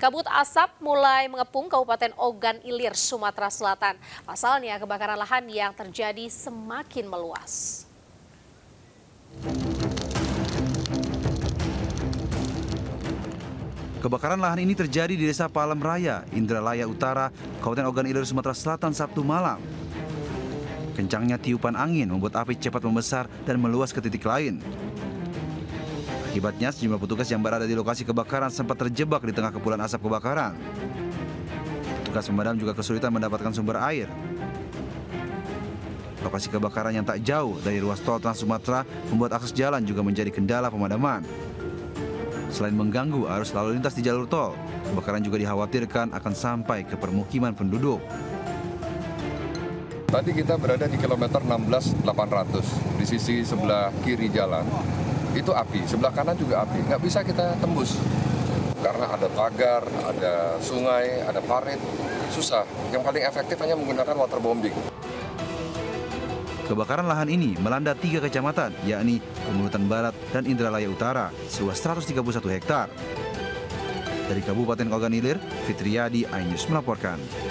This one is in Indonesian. Kabut asap mulai mengepung Kabupaten Ogan Ilir, Sumatera Selatan. Pasalnya, kebakaran lahan yang terjadi semakin meluas. Kebakaran lahan ini terjadi di Desa Palem Raya, Indralaya Utara, Kabupaten Ogan Ilir, Sumatera Selatan, Sabtu malam. Kencangnya tiupan angin membuat api cepat membesar dan meluas ke titik lain. Akibatnya, sejumlah petugas yang berada di lokasi kebakaran sempat terjebak di tengah kepulan asap kebakaran. Petugas pemadam juga kesulitan mendapatkan sumber air. Lokasi kebakaran yang tak jauh dari ruas tol Trans Sumatera membuat akses jalan juga menjadi kendala pemadaman. Selain mengganggu arus lalu lintas di jalur tol, kebakaran juga dikhawatirkan akan sampai ke permukiman penduduk. Tadi kita berada di kilometer 16.800 di sisi sebelah kiri jalan. Itu api, sebelah kanan juga api, nggak bisa kita tembus. Karena ada pagar, ada sungai, ada parit, susah. Yang paling efektif hanya menggunakan waterbombing. Kebakaran lahan ini melanda 3 kecamatan, yakni Penurutan Barat dan Indralaya Utara, seluas 131 hektar. Dari Kabupaten Ogan Ilir, Fitriyadi, iNews melaporkan.